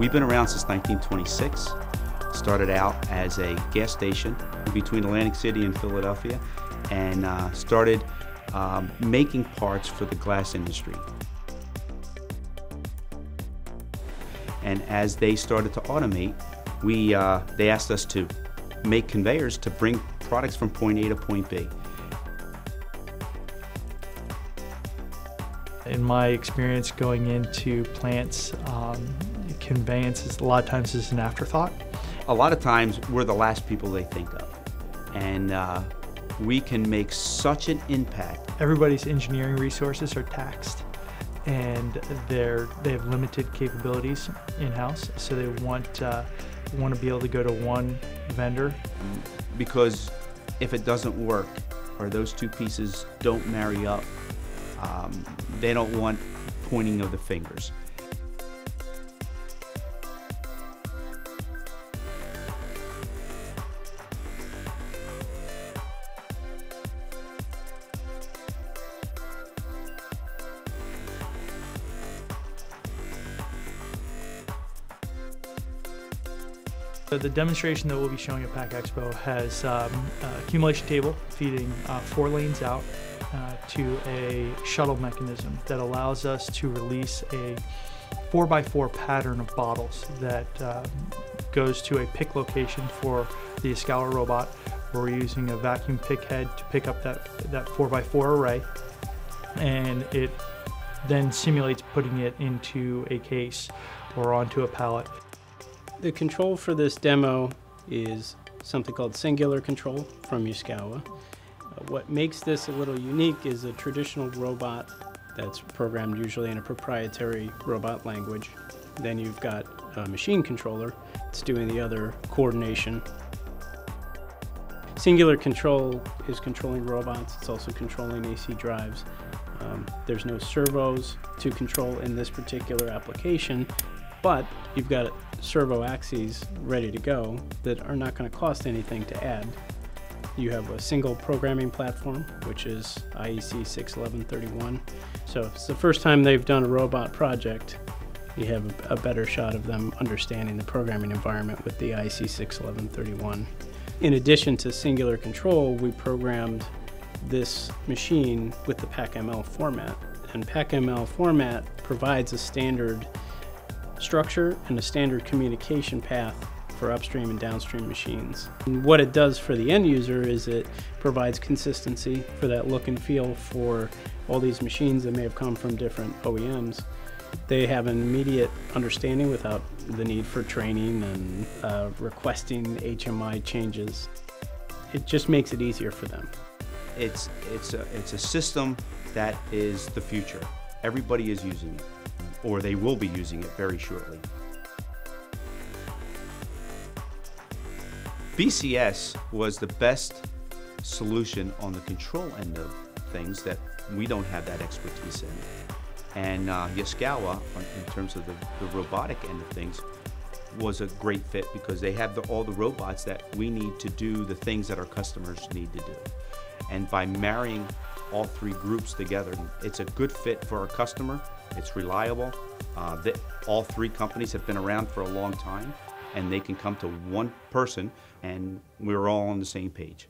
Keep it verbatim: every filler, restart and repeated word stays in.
We've been around since nineteen twenty-six. Started out as a gas station between Atlantic City and Philadelphia, and uh, started um, making parts for the glass industry. And as they started to automate, we, uh, they asked us to make conveyors to bring products from point A to point B. In my experience going into plants, um, conveyance is a lot of times is an afterthought. A lot of times we're the last people they think of, and uh, we can make such an impact. Everybody's engineering resources are taxed, and they're, they have limited capabilities in-house, so they want, uh, want to be able to go to one vendor. Because if it doesn't work, or those two pieces don't marry up, um, they don't want pointing of the fingers. So the demonstration that we'll be showing at Pack Expo has um, an accumulation table feeding uh, four lanes out uh, to a shuttle mechanism that allows us to release a four by four pattern of bottles that uh, goes to a pick location for the Yaskawa robot. We're using a vacuum pick head to pick up that, that four by four array, and it then simulates putting it into a case or onto a pallet. The control for this demo is something called Singular Control from Yaskawa. What makes this a little unique is a traditional robot that's programmed usually in a proprietary robot language. Then you've got a machine controller that's doing the other coordination. Singular Control is controlling robots. It's also controlling A C drives. Um, there's no servos to control in this particular application, but you've got servo axes ready to go that are not going to cost anything to add. You have a single programming platform, which is I E C six eleven thirty-one. So if it's the first time they've done a robot project, you have a better shot of them understanding the programming environment with the I E C six eleven thirty-one. In addition to Singular Control, we programmed this machine with the PackML format. And PackML format provides a standard structure and a standard communication path for upstream and downstream machines. And what it does for the end user is it provides consistency for that look and feel for all these machines that may have come from different O E Ms. They have an immediate understanding without the need for training and uh, requesting H M I changes. It just makes it easier for them. It's, it's, a, it's a system that is the future. Everybody is using it, or they will be using it very shortly. B C S was the best solution on the control end of things that we don't have that expertise in. And uh, Yaskawa, in terms of the, the robotic end of things, was a great fit because they have the, all the robots that we need to do the things that our customers need to do. And by marrying all three groups together, it's a good fit for our customer. It's reliable. Uh, that all three companies have been around for a long time, and they can come to one person, and we're all on the same page.